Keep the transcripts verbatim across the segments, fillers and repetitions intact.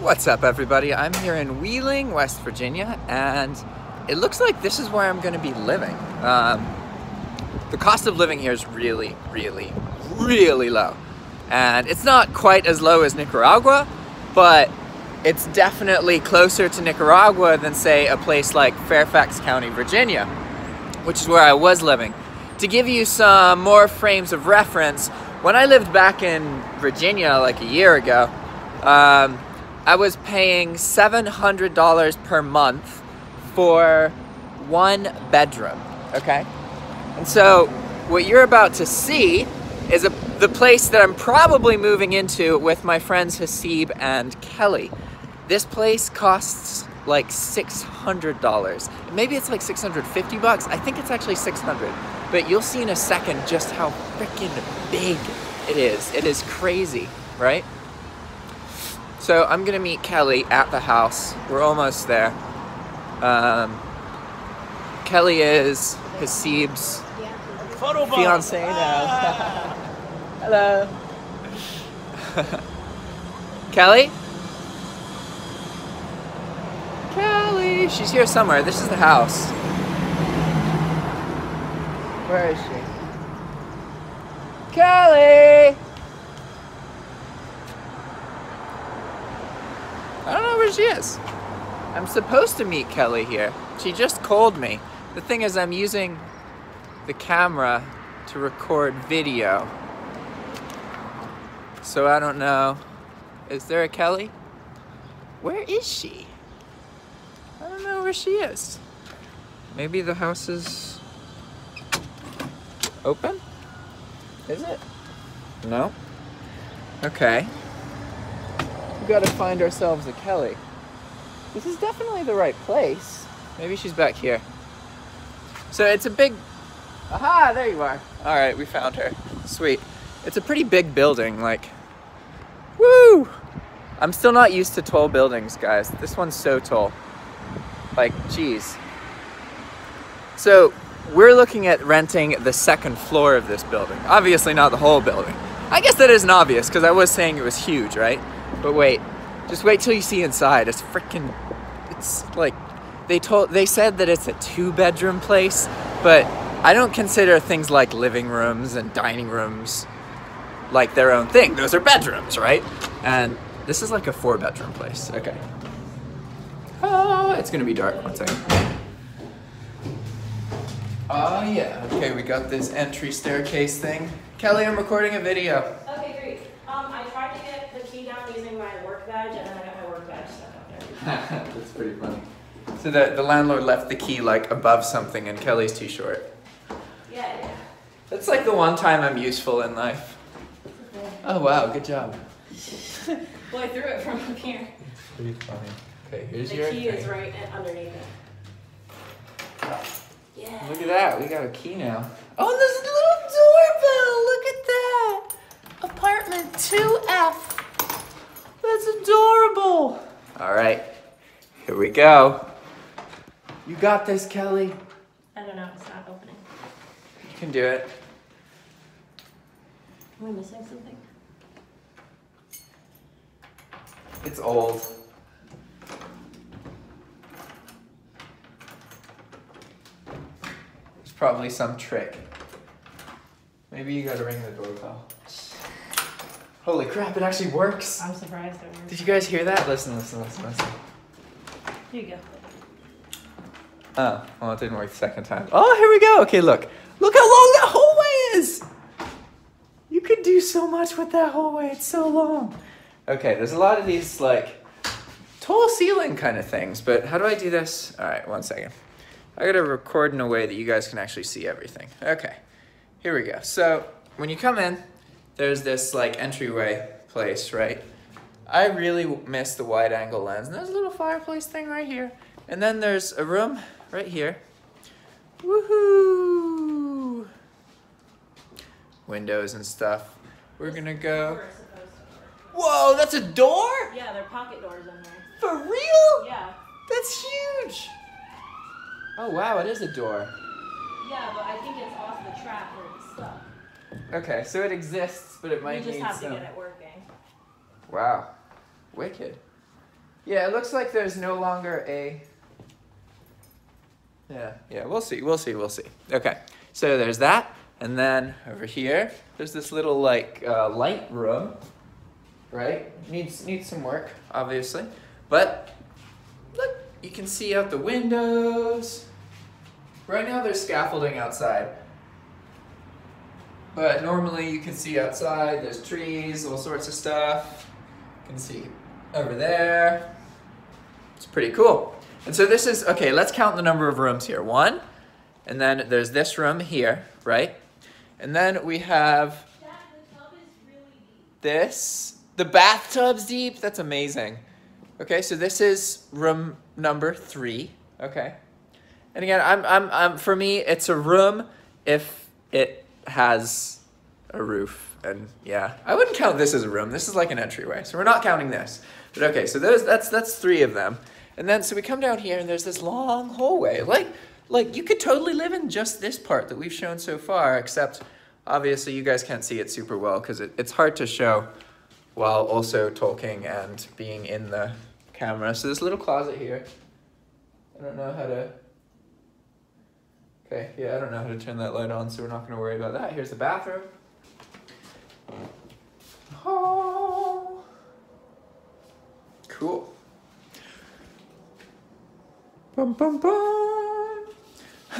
What's up, everybody? I'm here in Wheeling, West Virginia, and it looks like this is where I'm going to be living. Um, the cost of living here is really, really, really low. And it's not quite as low as Nicaragua, but it's definitely closer to Nicaragua than, say, a place like Fairfax County, Virginia, which is where I was living. To give you some more frames of reference, when I lived back in Virginia like a year ago, um, I was paying seven hundred dollars per month for one bedroom, okay? And so what you're about to see is a, the place that I'm probably moving into with my friends Hasib and Kelly. This place costs like six hundred dollars. Maybe it's like six hundred fifty bucks. I think it's actually six hundred, but you'll see in a second just how freaking big it is. It is crazy, right? So I'm gonna meet Kelly at the house. We're almost there. Um, Kelly is Hasib's fiance now. Hello. Kelly? Kelly, she's here somewhere. This is the house. Where is she? Kelly! I don't know where she is. I'm supposed to meet Kelly here. She just called me. The thing is, I'm using the camera to record video. So I don't know. Is there a Kelly? Where is she? I don't know where she is. Maybe the house is open? Is it? No? Okay. We've got to find ourselves a Kelly. This is definitely the right place. Maybe she's back here. So it's a big... Aha, there you are. All right, we found her. Sweet. It's a pretty big building, like, woo! I'm still not used to tall buildings, guys. This one's so tall. Like, geez. So we're looking at renting the second floor of this building. Obviously not the whole building. I guess that isn't obvious, because I was saying it was huge, right? But wait. Just wait till you see inside. It's freaking, it's like, they told, they said that it's a two bedroom place, but I don't consider things like living rooms and dining rooms like their own thing. Those are bedrooms, right? And this is like a four bedroom place. Okay. Oh, it's gonna be dark, one second. Oh yeah, okay, we got this entry staircase thing. Kelly, I'm recording a video. Okay, great. Um, I tried to get the key down using my work badge, and then I got my work badge stuck up there. That's pretty funny. So the, the landlord left the key like above something, and Kelly's too short. Yeah, yeah. That's like the one time I'm useful in life. Okay. Oh wow, good job. Well, I threw it from up here. It's pretty funny. Okay, here's the your key thing. Is right underneath it. Oh. Yeah. Look at that, we got a key now. Oh, and there's a little doorbell, look at that. Apartment two F. That's adorable. All right, here we go. You got this, Kelly. I don't know, it's not opening. You can do it. Am I missing something? It's old. There's probably some trick. Maybe you gotta ring the doorbell. Holy crap, it actually works. I'm surprised it works. Did you guys hear that? Listen, listen, listen, listen. Here you go. Oh, well, it didn't work the second time. Oh, here we go. Okay, look. Look how long that hallway is. You could do so much with that hallway. It's so long. Okay, there's a lot of these, like, tall ceiling kind of things, but how do I do this? All right, one second. I gotta record in a way that you guys can actually see everything. Okay, here we go. So when you come in, there's this like entryway place, right? I really miss the wide angle lens. And there's a little fireplace thing right here. And then there's a room right here. Woohoo! Windows and stuff. We're gonna go. Whoa, that's a door? Yeah, there are pocket doors in there. For real? Yeah. That's huge. Oh wow, it is a door. Yeah, but I think it's off the trap where it's stuck. Okay, so it exists, but it might need some... You just have to get it working. Wow. Wicked. Yeah, it looks like there's no longer a, yeah, yeah, we'll see, we'll see, we'll see. Okay, so there's that, and then over here, there's this little like uh, light room, right? Needs, needs some work, obviously, but look, you can see out the windows. Right now there's scaffolding outside, but normally you can see outside, there's trees, all sorts of stuff. You can see over there. It's pretty cool. And so this is, okay, let's count the number of rooms here. One, and then there's this room here, right? And then we have this. The bathtub's deep, that's amazing. Okay, so this is room number three, okay? And again, I'm, I'm, I'm, for me, it's a room if it has a roof. And yeah, I wouldn't count this as a room. This is like an entryway, so we're not counting this. But okay, so those, that's, that's three of them. And then, so we come down here and there's this long hallway. Like, like you could totally live in just this part that we've shown so far, except obviously you guys can't see it super well because it, it's hard to show while also talking and being in the camera. So this little closet here, I don't know how to, okay, yeah, I don't know how to turn that light on, so we're not gonna worry about that. Here's the bathroom. Oh, cool. Bum, bum, bum. I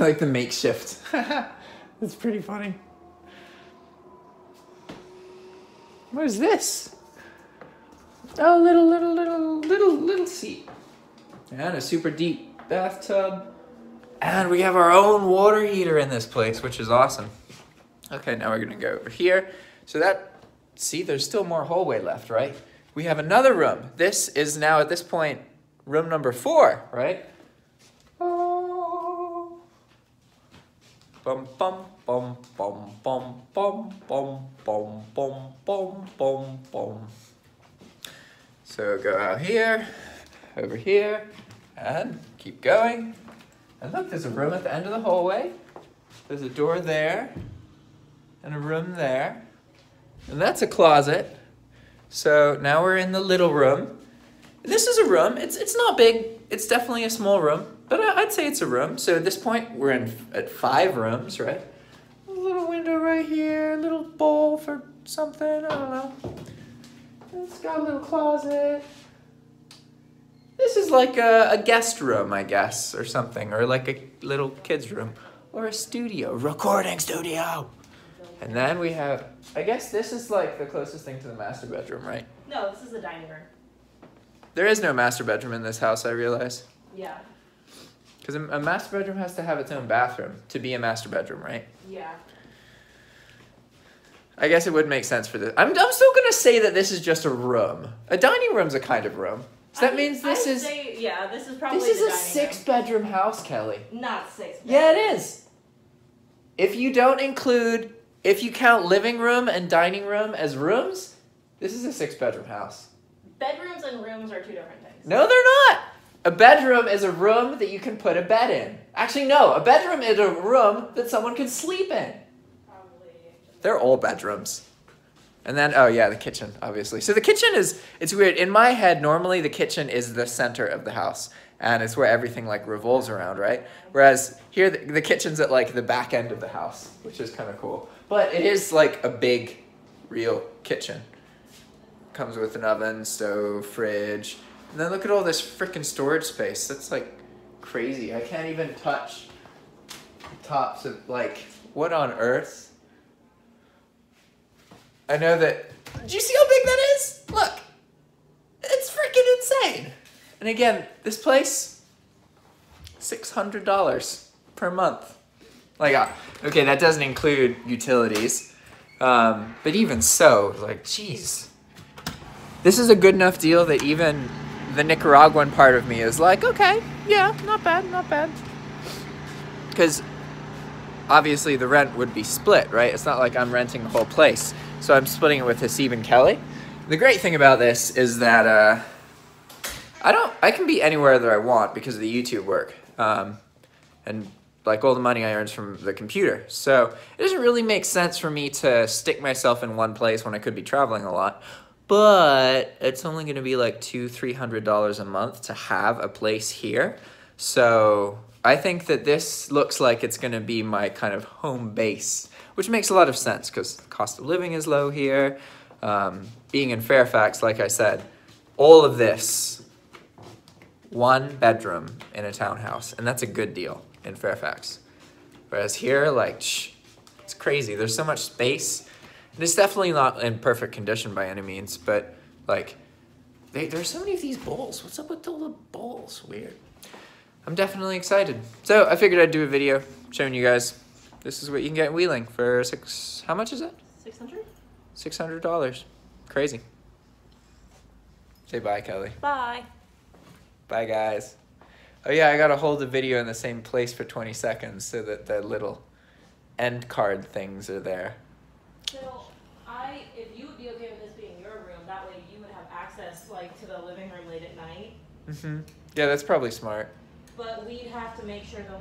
like the makeshift. That's pretty funny. What is this? Oh, little, little, little, little, little seat. And a super deep bathtub. And we have our own water heater in this place, which is awesome. Okay, now we're gonna go over here. So that, see, there's still more hallway left, right? We have another room. This is now, at this point, room number four, right? Oh. Bum, bum, bum, bum, bum, bum, bum, bum, bum, bum, bum, bum. So go out here, over here, and keep going. And look, there's a room at the end of the hallway. There's a door there, and a room there. And that's a closet. So now we're in the little room. This is a room, it's, it's not big. It's definitely a small room, but I, I'd say it's a room. So at this point, we're in at five rooms, right? A little window right here, a little bowl for something, I don't know. It's got a little closet. This is like a, a guest room, I guess, or something, or like a little kid's room, or a studio, recording studio. And then we have, I guess this is like the closest thing to the master bedroom, right? No, this is the dining room. There is no master bedroom in this house, I realize. Yeah. Because a, a master bedroom has to have its own bathroom to be a master bedroom, right? Yeah. I guess it would make sense for this. I'm, I'm still going to say that this is just a room. A dining room's a kind of room. So that I, means this is... Say, yeah, this is probably This is a six-bedroom house, Kelly. Not six bedroom. Yeah, it is. If you don't include... If you count living room and dining room as rooms, this is a six-bedroom house. Bedrooms and rooms are two different things. No, they're not. A bedroom is a room that you can put a bed in. Actually, no. A bedroom is a room that someone can sleep in. Probably. They're all bedrooms. And then, oh yeah, the kitchen, obviously. So the kitchen is, it's weird. In my head, normally the kitchen is the center of the house. And it's where everything like revolves around, right? Whereas here, the, the kitchen's at like the back end of the house, which is kind of cool. But it is like a big, real kitchen. Comes with an oven, stove, fridge. And then look at all this frickin' storage space. That's like crazy. I can't even touch the tops of like, what on earth? I know that, do you see how big that is? Look, it's frickin' insane. And again, this place, six hundred dollars per month. Like, okay, that doesn't include utilities. Um, but even so, like, geez. This is a good enough deal that even the Nicaraguan part of me is like, okay, yeah, not bad, not bad. Because obviously the rent would be split, right? It's not like I'm renting the whole place. So I'm splitting it with Hasib and Kelly. The great thing about this is that uh, I don't, I can be anywhere that I want because of the YouTube work. Um, and like all the money I earn is from the computer. So it doesn't really make sense for me to stick myself in one place when I could be traveling a lot. but it's only gonna be like two, three hundred dollars a month to have a place here. So I think that this looks like it's gonna be my kind of home base, which makes a lot of sense because the cost of living is low here. Um, being in Fairfax, like I said, all of this, one bedroom in a townhouse, and that's a good deal in Fairfax. Whereas here, like, shh, it's crazy. There's so much space. And it's definitely not in perfect condition by any means, but like, they, there's so many of these bowls. What's up with all the bowls? Weird. I'm definitely excited. So I figured I'd do a video showing you guys. This is what you can get in Wheeling for six, how much is it? six hundred dollars? six hundred dollars. Crazy. Say bye, Kelly. Bye. Bye, guys. Oh yeah, I gotta hold the video in the same place for twenty seconds so that the little end card things are there. So, I, if you would be okay with this being your room, that way you would have access, like, to the living room late at night. Mm-hmm. Yeah, that's probably smart. But we'd have to make sure the